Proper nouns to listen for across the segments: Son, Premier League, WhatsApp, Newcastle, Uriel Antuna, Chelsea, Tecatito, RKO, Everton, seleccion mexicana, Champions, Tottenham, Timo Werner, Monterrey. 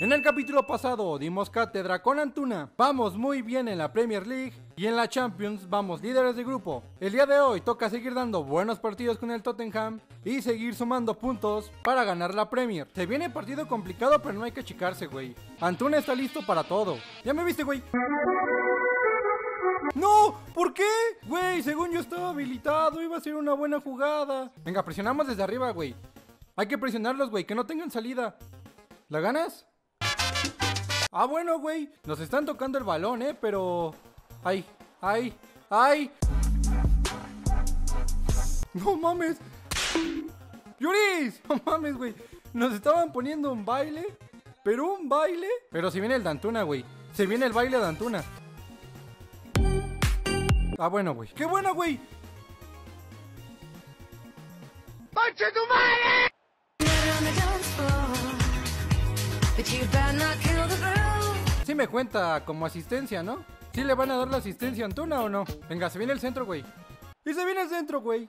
En el capítulo pasado dimos cátedra con Antuna, vamos muy bien en la Premier League y en la Champions vamos líderes de grupo. El día de hoy toca seguir dando buenos partidos con el Tottenham y seguir sumando puntos para ganar la Premier. Se viene partido complicado, pero no hay que achicarse, güey. Antuna está listo para todo. Ya me viste, güey. ¡No! ¿Por qué? Güey, según yo estaba habilitado, iba a ser una buena jugada. Venga, presionamos desde arriba, güey. Hay que presionarlos, güey, que no tengan salida. ¿La ganas? Ah, bueno, güey, nos están tocando el balón, pero... ¡Ay! ¡Ay! ¡Ay! ¡No mames! ¡Yuris! ¡No mames, güey! Nos estaban poniendo un baile. ¿Pero un baile? Pero si viene el de Antuna, güey. Se viene el baile de Antuna. Ah, bueno, güey. ¡Qué buena, güey! ¡Ponche tu madre! Sí me cuenta como asistencia, ¿no? ¿Sí le van a dar la asistencia a Antuna o no? Venga, se viene el centro, güey. ¡Y se viene el centro, güey!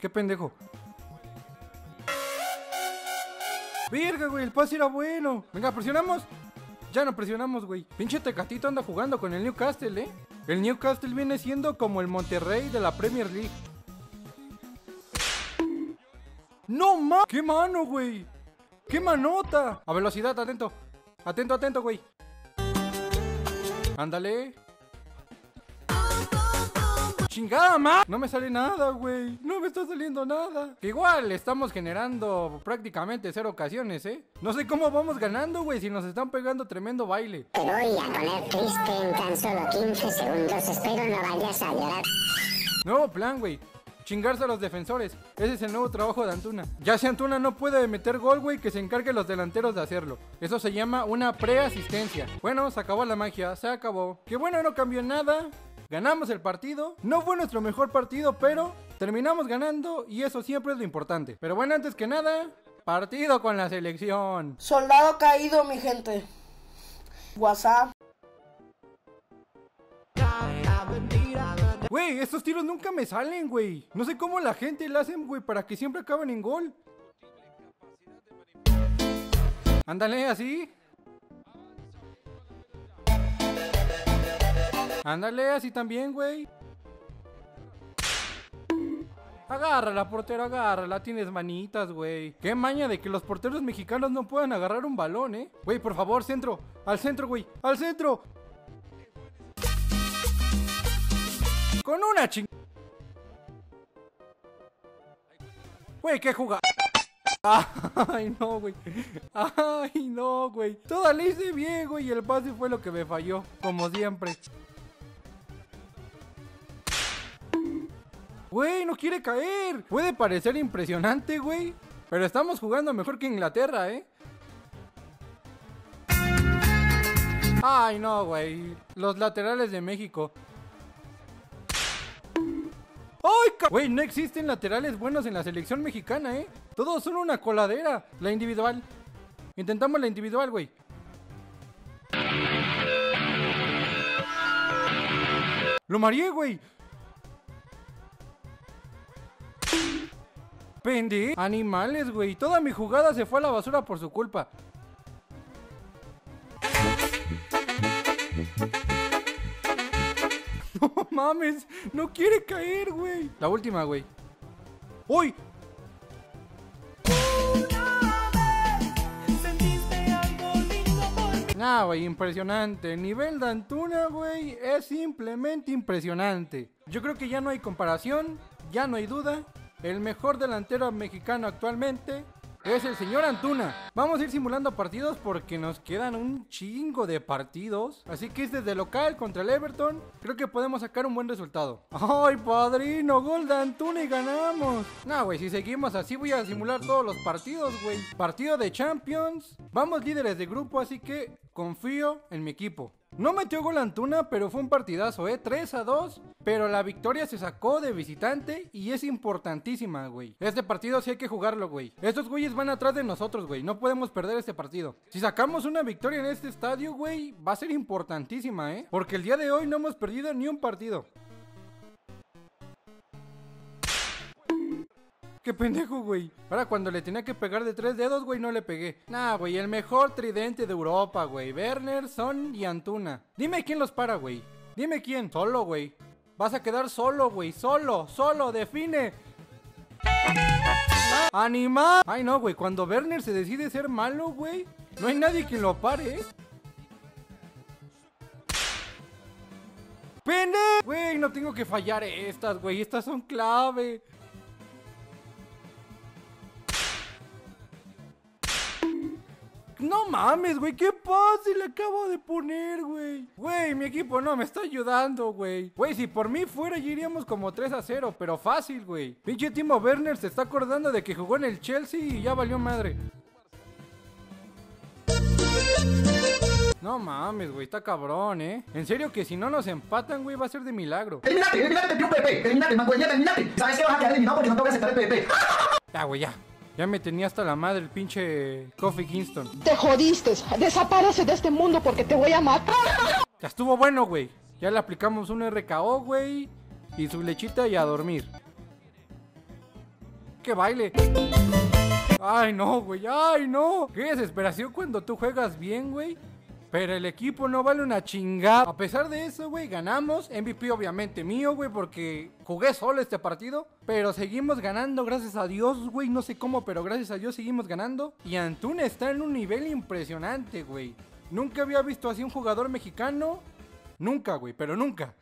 ¡Qué pendejo! ¡Verga, güey! El pase era bueno. Venga, presionamos. Ya no presionamos, güey. Pinche Tecatito anda jugando con el Newcastle, El Newcastle viene siendo como el Monterrey de la Premier League. ¡No mames! ¡Qué mano, güey! ¡Qué manota! A velocidad, atento. Atento, atento, güey. Ándale. ¡Chingada, ma! No me sale nada, güey. No me está saliendo nada. Que igual estamos generando prácticamente cero ocasiones, No sé cómo vamos ganando, güey, si nos están pegando tremendo baile. Te voy a poner triste en tan solo 15 segundos. Espero no vayas a llorar. Nuevo plan, güey. Chingarse a los defensores. Ese es el nuevo trabajo de Antuna. Ya si Antuna no puede meter gol, güey, que se encargue los delanteros de hacerlo. Eso se llama una preasistencia. Bueno, se acabó la magia, se acabó. Que bueno, no cambió nada. Ganamos el partido. No fue nuestro mejor partido, pero terminamos ganando y eso siempre es lo importante. Pero bueno, antes que nada, partido con la selección. Soldado caído, mi gente. WhatsApp. Güey, estos tiros nunca me salen, güey. No sé cómo la gente la hacen, güey, para que siempre acaben en gol. Ándale, así. Ándale, así también, güey. Agárrala, portero, agárrala. Tienes manitas, güey. Qué maña de que los porteros mexicanos no puedan agarrar un balón, Güey, por favor, centro. Al centro, güey. Al centro. Con una ching... Güey, ¿qué jugada? Ay, no, güey. Ay, no, güey. Toda la hice bien, güey, y el pase fue lo que me falló, como siempre. Güey, no quiere caer. Puede parecer impresionante, güey, pero estamos jugando mejor que Inglaterra, Ay, no, güey. Los laterales de México. ¡Ay, cabrón! Güey, no existen laterales buenos en la selección mexicana, Todos son una coladera. La individual. Intentamos la individual, güey. ¡Lo mareé, güey! ¡Pende! ¡Animales, güey! Toda mi jugada se fue a la basura por su culpa. No mames, no quiere caer, güey. La última, güey. ¡Uy! Nah, güey, impresionante. El nivel de Antuna, güey, es simplemente impresionante. Yo creo que ya no hay comparación, ya no hay duda. El mejor delantero mexicano actualmente es el señor Antuna. Vamos a ir simulando partidos porque nos quedan un chingo de partidos. Así que es desde local contra el Everton. Creo que podemos sacar un buen resultado. ¡Ay, padrino! Gol de Antuna y ganamos. Nah, güey, si seguimos así voy a simular todos los partidos, güey. Partido de Champions. Vamos líderes de grupo, así que confío en mi equipo. No metió gol Antuna, pero fue un partidazo, 3-2, pero la victoria se sacó de visitante y es importantísima, güey. Este partido sí hay que jugarlo, güey. Estos güeyes van atrás de nosotros, güey. No podemos perder este partido. Si sacamos una victoria en este estadio, güey, va a ser importantísima, porque el día de hoy no hemos perdido ni un partido. ¡Qué pendejo, güey! Ahora cuando le tenía que pegar de tres dedos, güey, no le pegué. Nah, güey, el mejor tridente de Europa, güey. Werner, Son y Antuna. Dime quién los para, güey. Dime quién. Solo, güey. Vas a quedar solo, güey. Solo, solo, define. ¡Animal! Ay, no, güey. Cuando Werner se decide ser malo, güey, no hay nadie que lo pare, ¿eh? ¡Pendejo! Güey, no tengo que fallar estas, güey. Estas son clave. No mames, güey, qué pase le acabo de poner, güey. Güey, mi equipo no me está ayudando, güey. Güey, si por mí fuera ya iríamos como 3-0, pero fácil, güey. Pinche Timo Werner se está acordando de que jugó en el Chelsea y ya valió madre. No mames, güey, está cabrón, ¿eh? En serio que si no nos empatan, güey, va a ser de milagro. Eliminate, tío Pepe, eliminate, mancuerilla, eliminate. ¿Sabes que vas a quedar eliminado porque no te voy a aceptar el Pepe? Ya, güey, ya. Ya me tenía hasta la madre el pinche Coffee Kingston. Te jodiste, desaparece de este mundo porque te voy a matar. Ya estuvo bueno, güey. Ya le aplicamos un RKO, güey. Y su lechita y a dormir. ¡Qué baile! ¡Ay, no, güey! ¡Ay, no! ¡Qué desesperación cuando tú juegas bien, güey! Pero el equipo no vale una chingada. A pesar de eso, güey, ganamos. MVP obviamente mío, güey, porque jugué solo este partido. Pero seguimos ganando, gracias a Dios, güey. No sé cómo, pero gracias a Dios seguimos ganando. Y Antuna está en un nivel impresionante, güey. Nunca había visto así un jugador mexicano. Nunca, güey, pero nunca.